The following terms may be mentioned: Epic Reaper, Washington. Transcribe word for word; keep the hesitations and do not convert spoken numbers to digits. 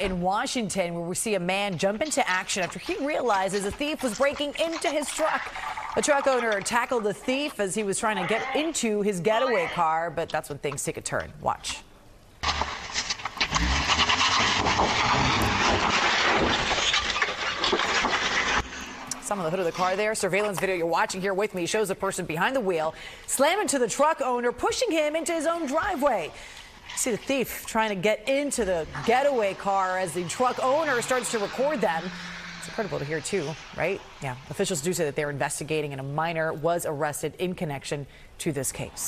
In Washington, where we see a man jump into action after he realizes a thief was breaking into his truck. A truck owner tackled the thief as he was trying to get into his getaway car, but that's when things take a turn. Watch. Some on the hood of the car there. Surveillance video you're watching here with me shows a person behind the wheel slamming to the truck owner, pushing him into his own driveway. See the thief trying to get into the getaway car as the truck owner starts to record them. It's incredible to hear, too, right? Yeah. Officials do say that they're investigating, and a minor was arrested in connection to this case.